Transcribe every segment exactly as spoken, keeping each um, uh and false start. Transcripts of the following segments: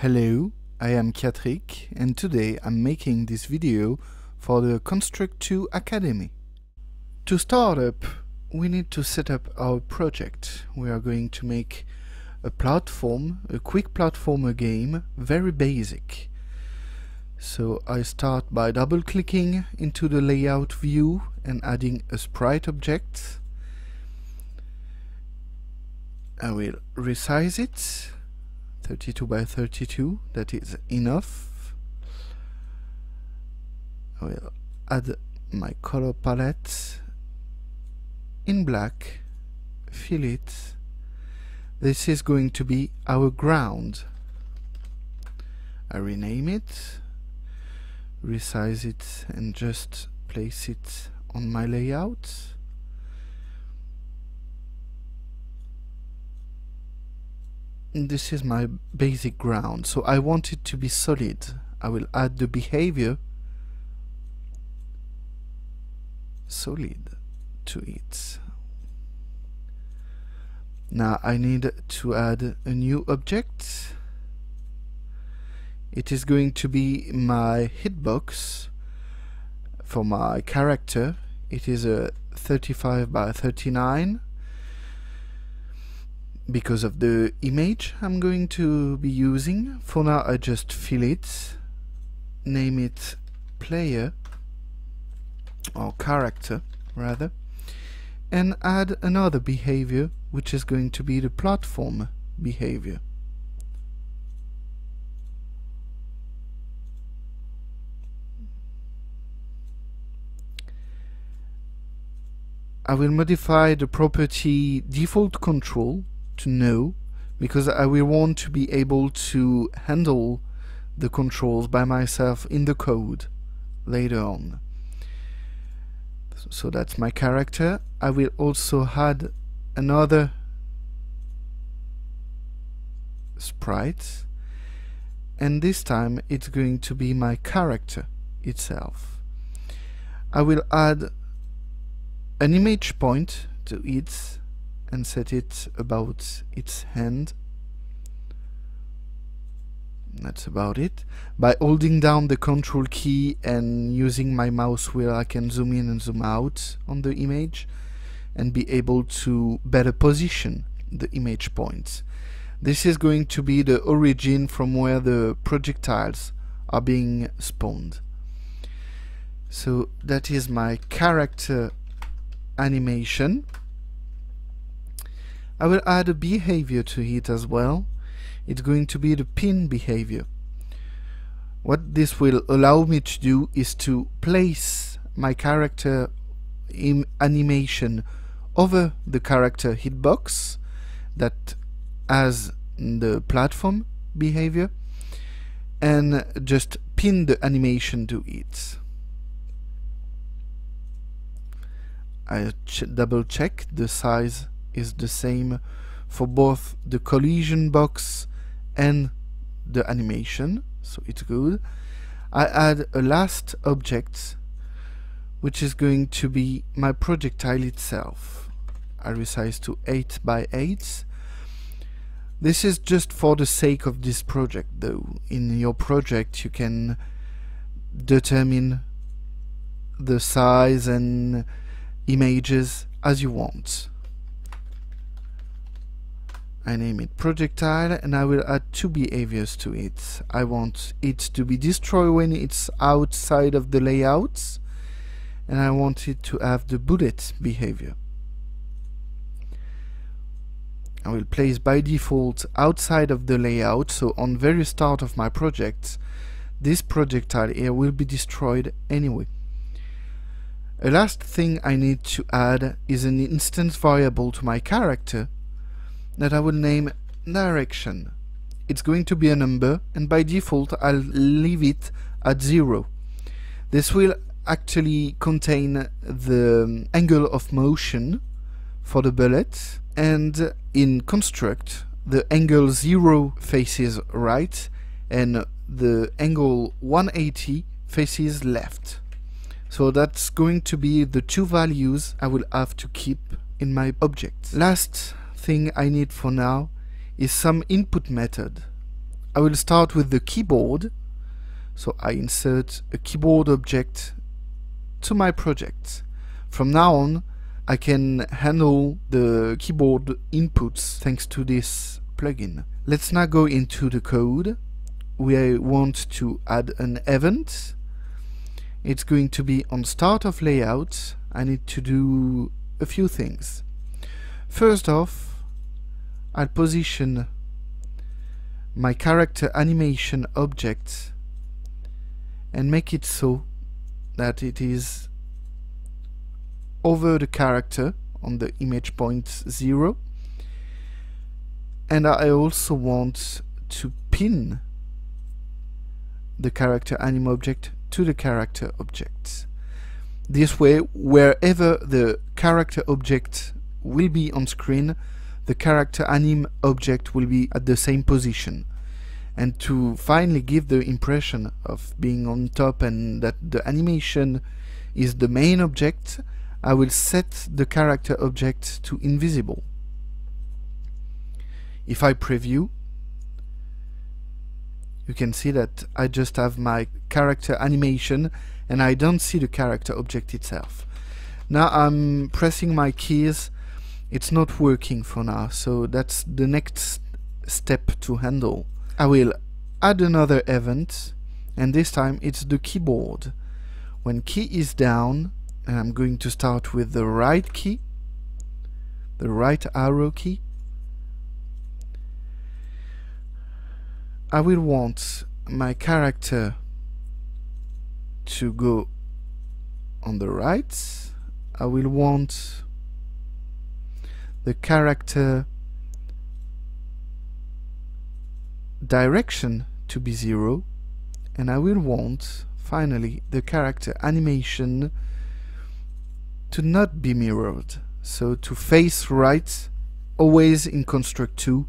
Hello, I am Kyatric and today I'm making this video for the Construct two Academy. To start up, we need to set up our project. We are going to make a platform, a quick platformer game, very basic. So I start by double clicking into the layout view and adding a sprite object. I will resize it. thirty-two by thirty-two, that is enough. I will add my color palette in black, fill it. This is going to be our ground. I rename it, resize it and just place it on my layout. This is my basic ground, so I want it to be solid. I will add the behavior solid to it. Now I need to add a new object. It is going to be my hitbox for my character. It is a thirty-five by thirty-nine. Because of the image I'm going to be using. For now I just fill it, name it player or character rather, and add another behavior which is going to be the platform behavior. I will modify the property default control to know, because I will want to be able to handle the controls by myself in the code later on. So that's my character. I will also add another sprite, and this time it's going to be my character itself. I will add an image point to it and set it about its hand. That's about it. By holding down the control key and using my mouse wheel, I can zoom in and zoom out on the image and be able to better position the image points. This is going to be the origin from where the projectiles are being spawned. So that is my character animation. I will add a behavior to it as well. It's going to be the pin behavior. What this will allow me to do is to place my character in animation over the character hitbox that has the platform behavior and just pin the animation to it. I ch- double check the size is the same for both the collision box and the animation, so it's good. I add a last object which is going to be my projectile itself. I resize to eight by eight. This is just for the sake of this project though. In your project you can determine the size and images as you want. I name it projectile and I will add two behaviors to it. I want it to be destroyed when it's outside of the layouts, and I want it to have the bullet behavior. I will place by default outside of the layout, so on very start of my project this projectile here will be destroyed anyway. A last thing I need to add is an instance variable to my character that I will name direction. It's going to be a number and by default I'll leave it at zero. This will actually contain the angle of motion for the bullet, and in construct the angle zero faces right and the angle one eighty faces left. So that's going to be the two values I will have to keep in my object. Last thing I need for now is some input method. I will start with the keyboard. So I insert a keyboard object to my project. From now on, I can handle the keyboard inputs thanks to this plugin. Let's now go into the code. We want to add an event. It's going to be on start of layout. I need to do a few things. First off, I'll position my character animation object and make it so that it is over the character on the image point zero, and I also want to pin the character anim object to the character object. This way, wherever the character object will be on screen, the character anim object will be at the same position, and to finally give the impression of being on top and that the animation is the main object, I will set the character object to invisible. If I preview, you can see that I just have my character animation and I don't see the character object itself. Now I'm pressing my keys. It's not working for now, so that's the next step to handle. I will add another event, and this time it's the keyboard. When key is down, and I'm going to start with the right key, the right arrow key, I will want my character to go on the right. I will want the character direction to be zero, and I will want finally the character animation to not be mirrored, so to face right. Always in Construct two,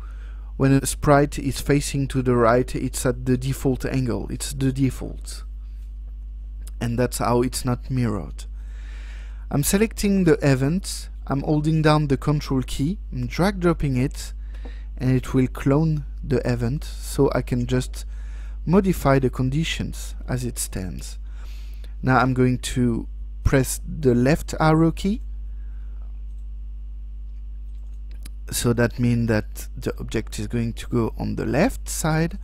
when a sprite is facing to the right, it's at the default angle, it's the default, and that's how it's not mirrored. I'm selecting the event, I'm holding down the control key, I'm drag dropping it, and it will clone the event, so I can just modify the conditions as it stands. Now I'm going to press the left arrow key, so that means that the object is going to go on the left side.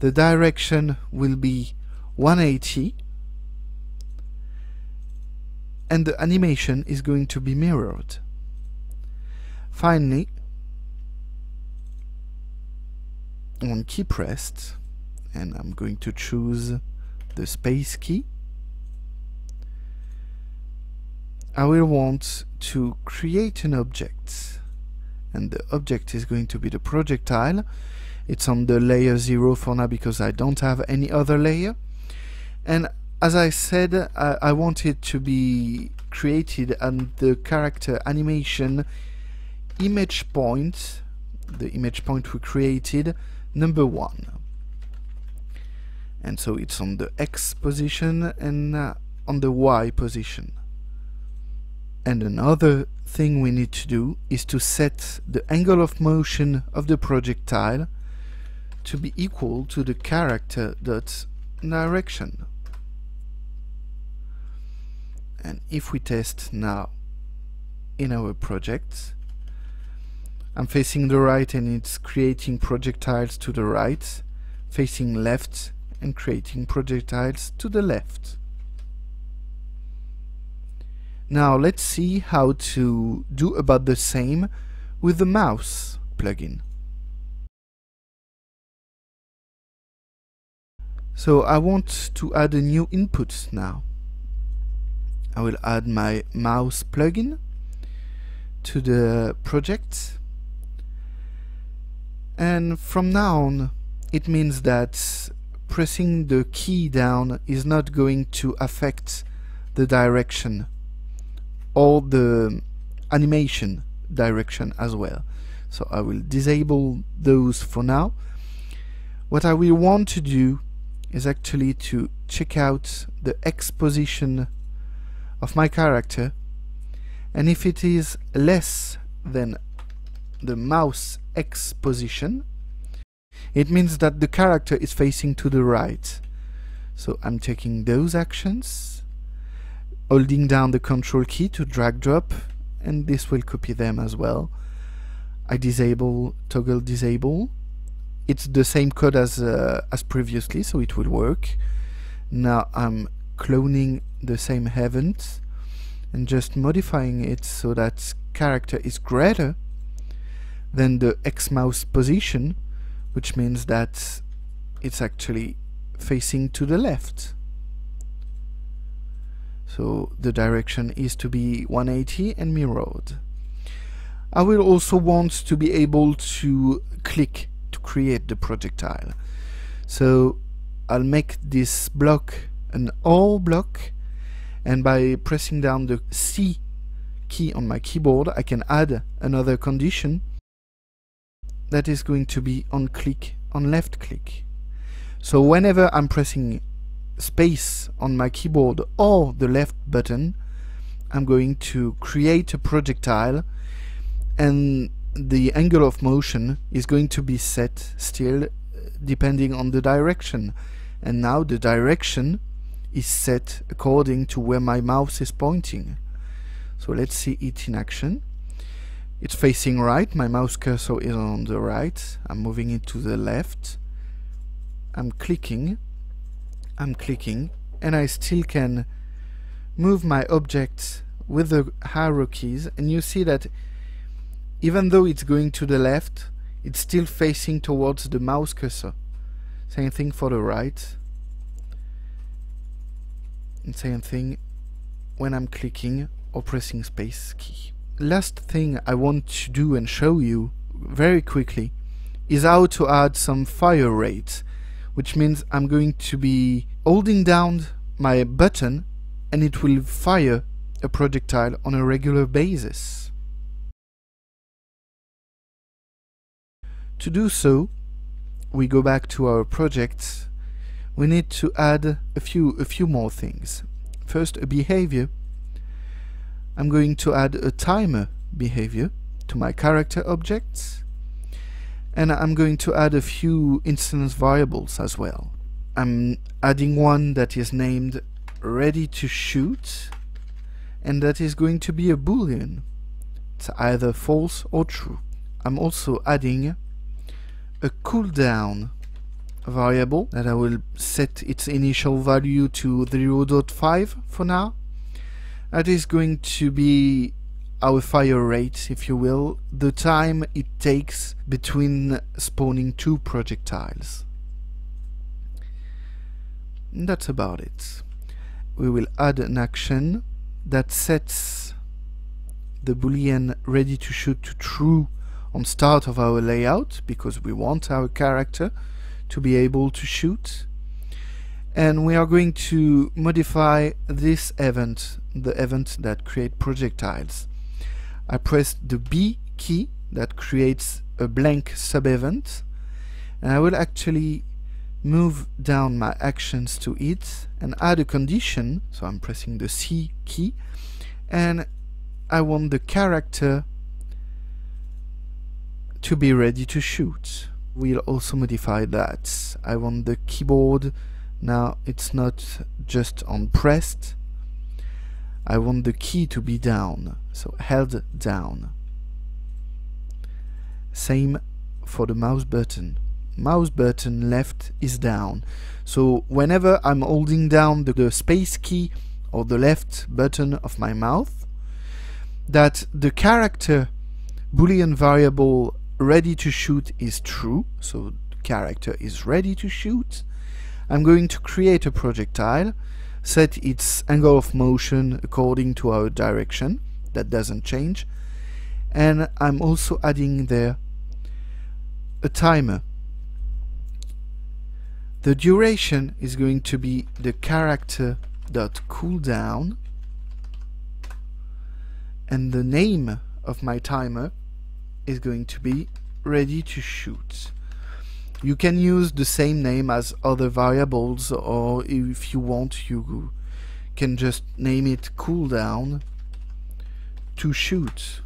The direction will be one eighty, and the animation is going to be mirrored. Finally, on key pressed, and I'm going to choose the space key, I will want to create an object, and the object is going to be the projectile. It's on the layer zero for now because I don't have any other layer, and as I said, I, I want it to be created at the character animation image point, the image point we created, number one. And so it's on the X position and uh, on the Y position. And another thing we need to do is to set the angle of motion of the projectile to be equal to the character dot direction. And if we test now in our project, I'm facing the right and it's creating projectiles to the right, facing left and creating projectiles to the left. Now let's see how to do about the same with the mouse plugin. So I want to add a new input now. I will add my mouse plugin to the project, and from now on it means that pressing the key down is not going to affect the direction or the animation direction as well. So I will disable those for now. What I will want to do is actually to check out the X position of my character, and if it is less than the mouse X position, it means that the character is facing to the right. So I'm taking those actions, holding down the control key to drag drop, and this will copy them as well. I disable toggle disable. It's the same code as uh, as previously, so it will work. Now I'm cloning the same event and just modifying it so that character is greater than the X mouse position, which means that it's actually facing to the left. So the direction is to be one eighty and mirrored. I will also want to be able to click to create the projectile. So I'll make this block an OR block, and by pressing down the C key on my keyboard, I can add another condition that is going to be on click, on left click. So whenever I'm pressing space on my keyboard or the left button, I'm going to create a projectile, and the angle of motion is going to be set still depending on the direction. And now the direction is set according to where my mouse is pointing. So let's see it in action. It's facing right, my mouse cursor is on the right, I'm moving it to the left, I'm clicking, I'm clicking, and I still can move my object with the arrow keys, and you see that even though it's going to the left, it's still facing towards the mouse cursor. Same thing for the right, and same thing when I'm clicking or pressing space key. Last thing I want to do and show you very quickly is how to add some fire rate, which means I'm going to be holding down my button and it will fire a projectile on a regular basis. To do so, we go back to our projects. We need to add a few a few more things. First, a behavior. I'm going to add a timer behavior to my character objects, and I'm going to add a few instance variables as well. I'm adding one that is named ready to shoot, and that is going to be a boolean. It's either false or true. I'm also adding a cooldown variable that I will set its initial value to zero point five for now. That is going to be our fire rate, if you will, the time it takes between spawning two projectiles. And that's about it. We will add an action that sets the boolean ready to shoot to true on start of our layout, because we want our character to be able to shoot. And we are going to modify this event, the event that creates projectiles. I press the B key that creates a blank sub-event, and I will actually move down my actions to it and add a condition. So I'm pressing the C key, and I want the character to be ready to shoot. We'll also modify that. I want the keyboard. Now it's not just on pressed, I want the key to be down, so held down. Same for the mouse button. Mouse button left is down, so whenever I'm holding down the, the space key or the left button of my mouse, that the character boolean variable ready to shoot is true, so the character is ready to shoot. I'm going to create a projectile, set its angle of motion according to our direction, that doesn't change, and I'm also adding there a timer. The duration is going to be the character.cooldown, and the name of my timer is going to be ready to shoot. You can use the same name as other variables, or if you want, you can just name it cooldown to shoot.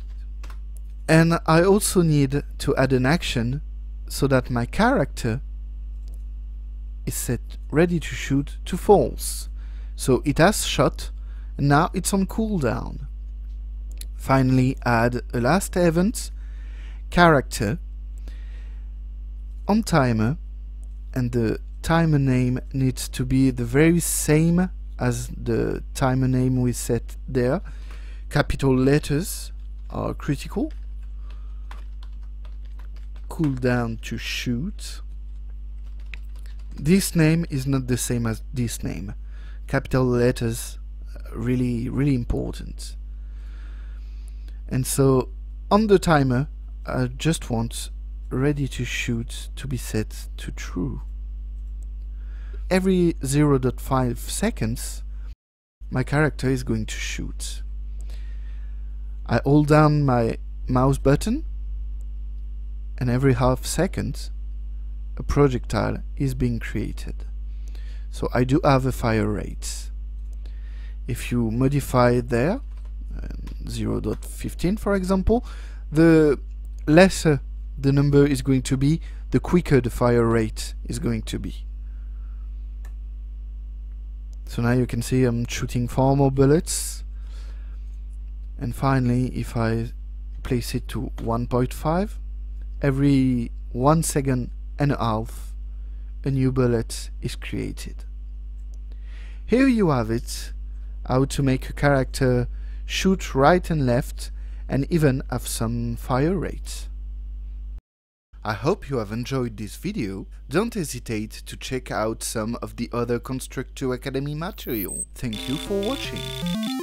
And I also need to add an action so that my character is set ready to shoot to false. So it has shot and now it's on cooldown. Finally add a last event, character, on timer, and the timer name needs to be the very same as the timer name we set there. Capital letters are critical. Cooldown to shoot. This name is not the same as this name. Capital letters really really important. And so on the timer I just want ready to shoot to be set to true. Every zero point five seconds my character is going to shoot. I hold down my mouse button and every half second a projectile is being created. So I do have a fire rate. If you modify there, zero point one five for example, the lesser the number is going to be, the quicker the fire rate is going to be. So now you can see I'm shooting four more bullets. And finally, if I place it to one point five, every one second and a half, a new bullet is created. Here you have it, how to make a character shoot right and left and even have some fire rate. I hope you have enjoyed this video. Don't hesitate to check out some of the other Construct two Academy material. Thank you for watching.